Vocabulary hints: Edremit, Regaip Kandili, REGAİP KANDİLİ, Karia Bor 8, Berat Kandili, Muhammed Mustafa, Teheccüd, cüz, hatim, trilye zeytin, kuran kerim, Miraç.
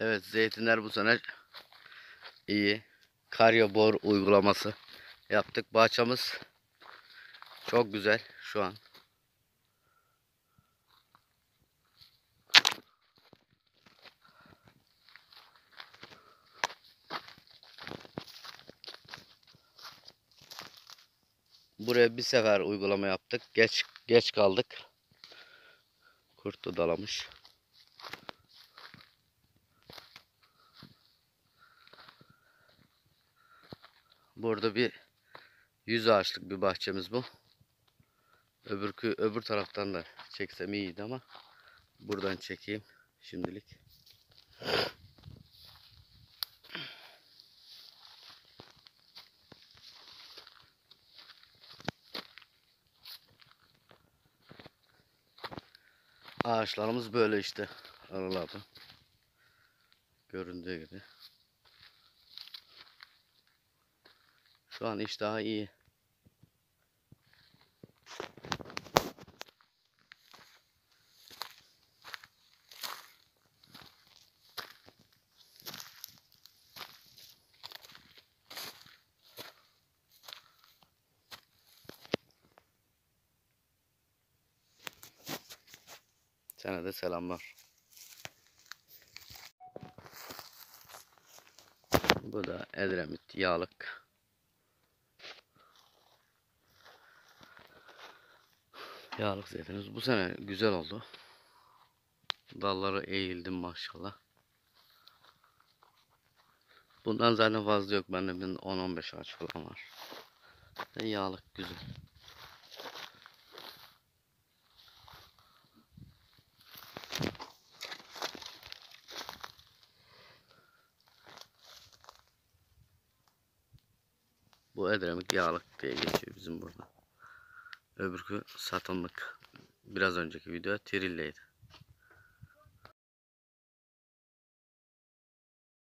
Evet, zeytinler bu sene iyi. Karia Bor uygulaması yaptık. Bahçemiz çok güzel şu an. Buraya bir sefer uygulama yaptık. Geç kaldık. Kurt dalamış. Burada bir 100 ağaçlık bir bahçemiz bu. Öbür taraftan da çeksem iyiydi ama buradan çekeyim şimdilik. Ağaçlarımız böyle işte aralarda göründüğü gibi. Şu an iş daha iyi. Sana da selamlar. Bu da Edremit yağlık. Yağlık zeytinimiz bu sene güzel oldu. Dalları eğildim maşallah. Bundan zaten fazla yok. Bende 10-15 ağaç falan var. Yağlık güzel. Bu Edremit yağlık diye geçiyor bizim burada. Öbürkü satımlık. Biraz önceki video trilleydi.